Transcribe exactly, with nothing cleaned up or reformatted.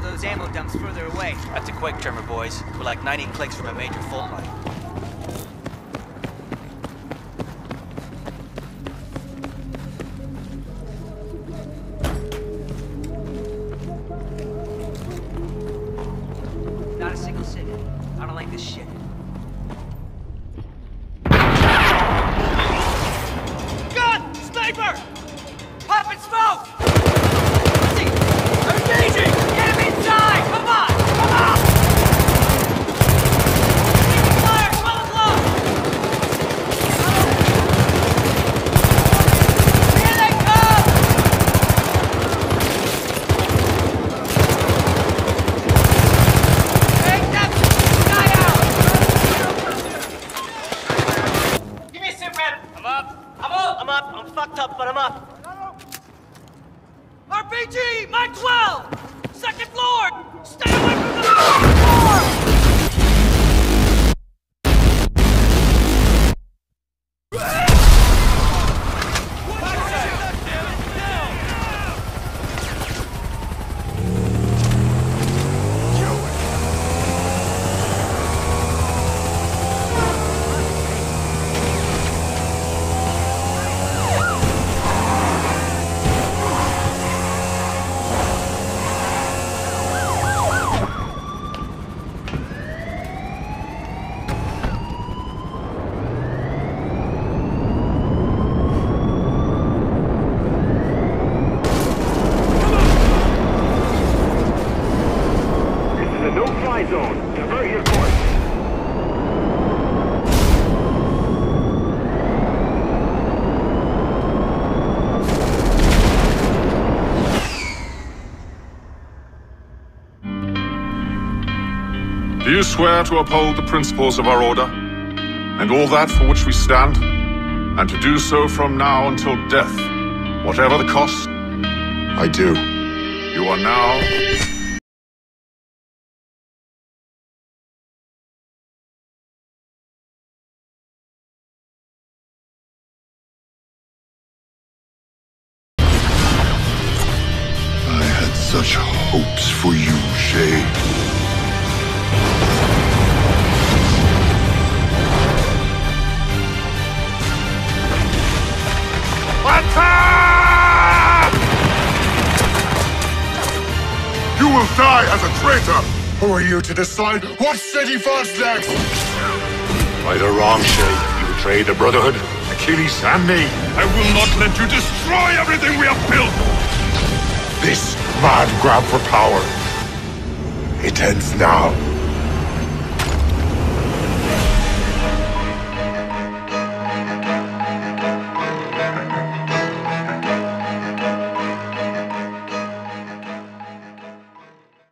blow those ammo dumps further away. That's a quake tremor, boys. We're like ninety clicks from a major fault line. Not a single signal. I don't like this shit. Gun! Sniper! Pop and smoke! R P G, Mike twelve! Second floor! Stay away from the zone. Divert your course. Do you swear to uphold the principles of our order, and all that for which we stand, and to do so from now until death, whatever the cost? I do. You are now... Such hopes for you, Shay. You will die as a traitor! Who are you to decide what city falls next? Right or wrong, Shay, you betray the Brotherhood, Achilles, and me. I will not let you destroy everything we have built! This mad grab for power, it ends now.